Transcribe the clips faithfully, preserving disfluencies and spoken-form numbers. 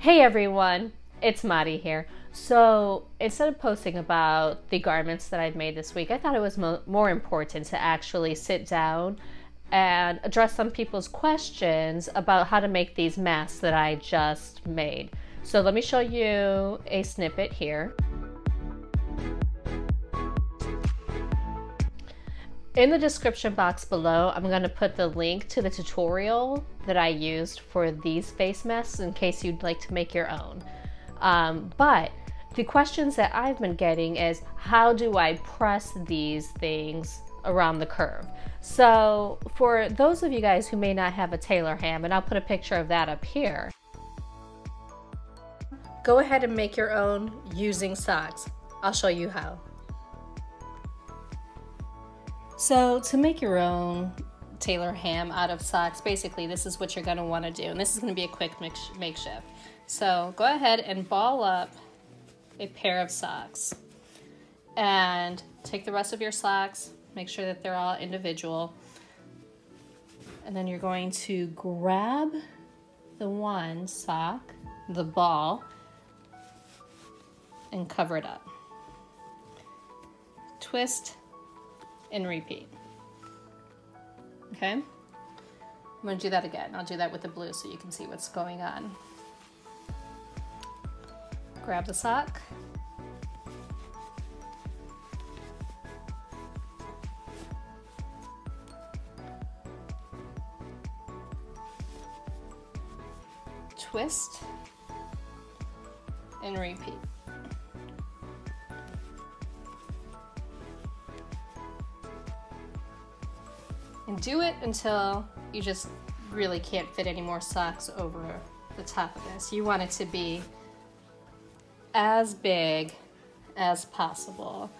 Hey everyone, it's Madi here. So instead of posting about the garments that I've made this week, I thought it was mo more important to actually sit down and address some people's questions about how to make these masks that I just made. So let me show you a snippet here. In the description box below, I'm going to put the link to the tutorial that I used for these face masks in case you'd like to make your own. Um, but the questions that I've been getting is, how do I press these things around the curve? So for those of you guys who may not have a tailor ham, and I'll put a picture of that up here, go ahead and make your own using socks. I'll show you how. So to make your own tailor ham out of socks, basically this is what you're gonna wanna do. And this is gonna be a quick makeshift. So go ahead and ball up a pair of socks and take the rest of your socks, make sure that they're all individual. And then you're going to grab the one sock, the ball, and cover it up. Twist and repeat. Okay, I'm gonna do that again. I'll do that with the blue so you can see what's going on. Grab the sock, twist and repeat. And do it until you just really can't fit any more socks over the top of this. You want it to be as big as possible,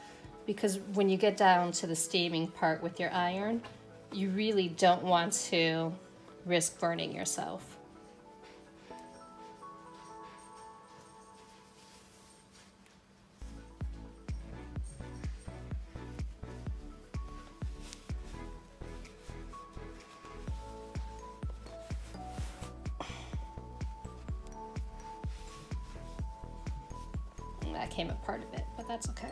because when you get down to the steaming part with your iron, you really don't want to risk burning yourself. That came a part of it, but that's okay.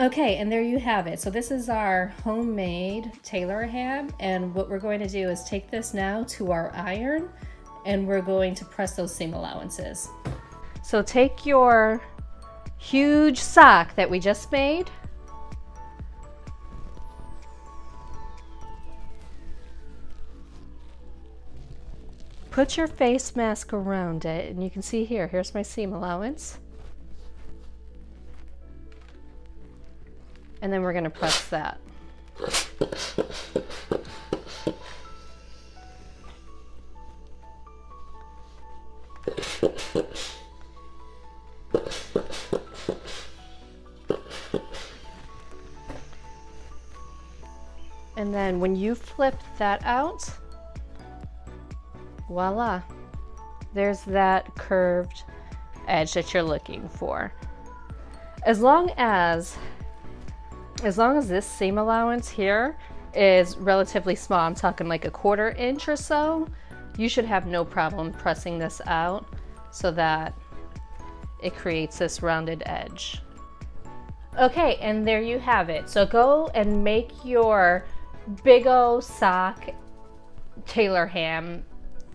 Okay, and there you have it. So this is our homemade tailor ham, and what we're going to do is take this now to our iron, and we're going to press those seam allowances. So take your huge sock that we just made, put your face mask around it, and you can see here, here's my seam allowance. And then we're going to press that. And then when you flip that out, voila, there's that curved edge that you're looking for. As long as, as long as this seam allowance here is relatively small, I'm talking like a quarter inch or so, you should have no problem pressing this out so that it creates this rounded edge. Okay, and there you have it. So go and make your big ol' sock tailor ham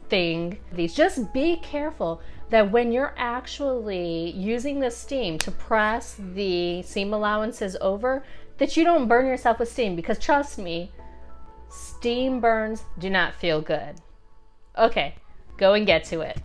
thing. These, just be careful that when you're actually using the steam to press the seam allowances over, that you don't burn yourself with steam, because trust me, steam burns do not feel good. Okay, go and get to it.